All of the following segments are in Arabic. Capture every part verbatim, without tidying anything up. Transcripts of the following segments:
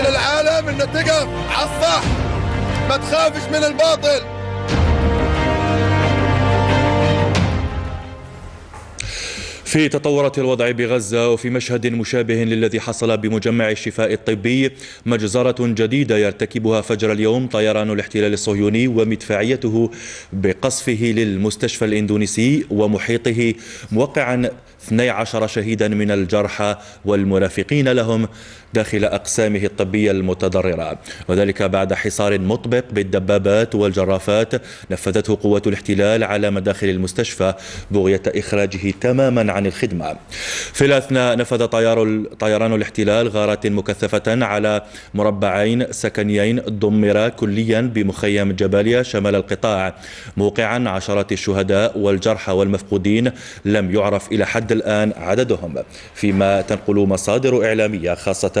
قلت للعالم انه تقف على الصح، ما تخافش من الباطل. في تطورات الوضع بغزة وفي مشهد مشابه للذي حصل بمجمع الشفاء الطبي، مجزرة جديدة يرتكبها فجر اليوم طيران الاحتلال الصهيوني ومدفعيته بقصفه للمستشفى الإندونيسي ومحيطه، موقعا اثني عشر شهيدا من الجرحى والمرافقين لهم داخل أقسامه الطبية المتضررة، وذلك بعد حصار مطبق بالدبابات والجرافات نفذته قوات الاحتلال على مداخل المستشفى بغية إخراجه تماما عن الخدمة. في الأثناء نفذ طيران الاحتلال غارات مكثفة على مربعين سكنيين دمرا كليا بمخيم جباليا شمال القطاع، موقعا عشرات الشهداء والجرحى والمفقودين لم يعرف إلى حد الآن عددهم، فيما تنقل مصادر إعلامية خاصة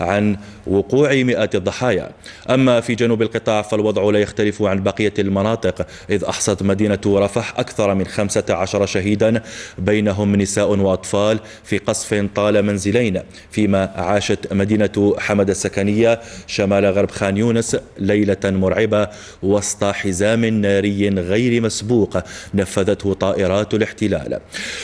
عن وقوع مئات الضحايا. أما في جنوب القطاع فالوضع لا يختلف عن بقية المناطق، إذ أحصت مدينة رفح أكثر من خمسة عشر شهيدا بينهم نساء وأطفال في قصف طال منزلين، فيما عاشت مدينة حمد السكنية شمال غرب خان يونس ليلة مرعبة وسط حزام ناري غير مسبوق نفذته طائرات الاحتلال.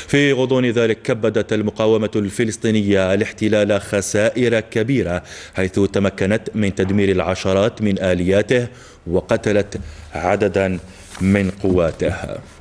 في غضون ذلك كبدت المقاومة الفلسطينية الاحتلال خسائر كبيرة، حيث تمكنت من تدمير العشرات من آلياته وقتلت عددا من قواته.